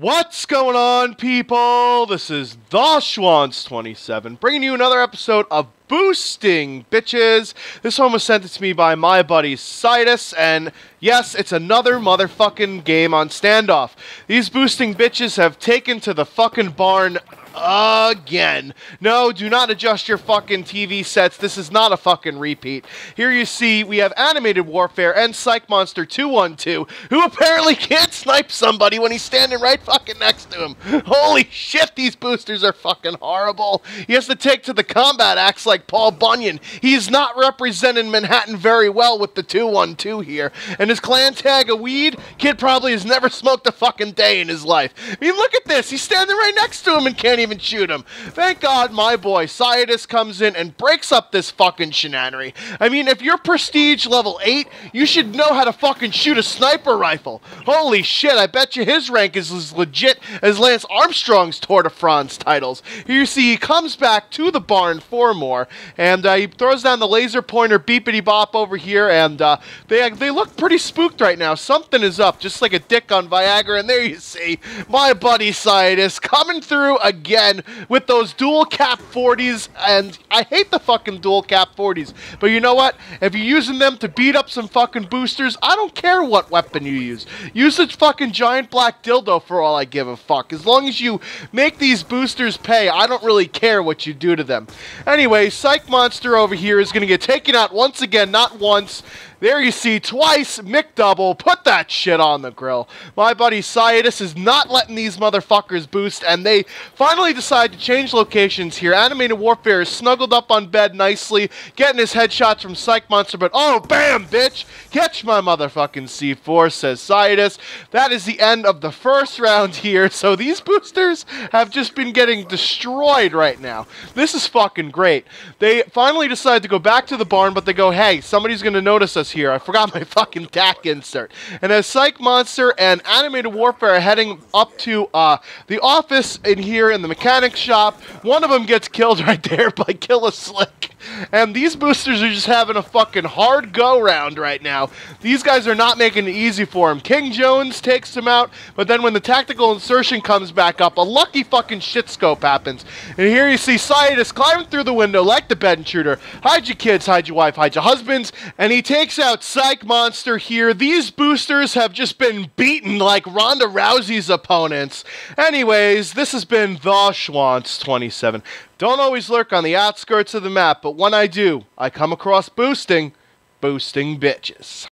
What's going on, people? This is TheShwantz27 bringing you another episode of Boosting Bitches. This one was sent to me by my buddy Sidus, and yes, it's another motherfucking game on standoff. These Boosting Bitches have taken to the fucking barn again. No, do not adjust your fucking TV sets. This is not a fucking repeat. Here you see we have Animated Warfare and Psych Monster 212, who apparently can't snipe somebody when he's standing right fucking next to him. Holy shit, these boosters are fucking horrible. He has to take to the combat acts like Paul Bunyan. He's not representing Manhattan very well with the 212 here. And his clan tag of weed, kid probably has never smoked a fucking day in his life. I mean, look at this. He's standing right next to him and can't even shoot him. Thank God my boy Sidus comes in and breaks up this fucking shenanery. I mean, if you're prestige level 8, you should know how to fucking shoot a sniper rifle. Holy shit, I bet you his rank is as legit as Lance Armstrong's Tour de France titles. Here you see he comes back to the barn for more, and he throws down the laser pointer beepity bop over here, and they look pretty spooked right now. Something is up, just like a dick on Viagra, and there you see my buddy Sidus coming through again. With those dual cap 40s, and I hate the fucking dual cap 40s, but you know what? If you're using them to beat up some fucking boosters, I don't care what weapon you use. Use this fucking giant black dildo for all I give a fuck. As long as you make these boosters pay, I don't really care what you do to them. Anyway, Psych Monster over here is going to get taken out once again, not once. There you see, twice, McDouble, put that shit on the grill. My buddy Sidus is not letting these motherfuckers boost, and they finally decide to change locations here. Animated Warfare is snuggled up on bed nicely, getting his headshots from Psych Monster, but oh, bam, bitch! Catch my motherfucking C4, says Sidus. That is the end of the first round here, so these boosters have just been getting destroyed right now. This is fucking great. They finally decide to go back to the barn, but they go, hey, somebody's gonna notice us here. I forgot my fucking DAC insert. And as Psych Monster and Animated Warfare are heading up to the office in here in the mechanic shop, one of them gets killed right there by Kill a Slick. And these boosters are just having a fucking hard go round right now. These guys are not making it easy for him. King Jones takes him out, but then when the tactical insertion comes back up, a lucky fucking shit scope happens. And here you see Sidus climbing through the window like the bed intruder. Hide your kids, hide your wife, hide your husbands. And he takes out Psych Monster here. These boosters have just been beaten like Ronda Rousey's opponents. Anyways, this has been TheShwantz27. Don't always lurk on the outskirts of the map, but when I do, I come across boosting bitches.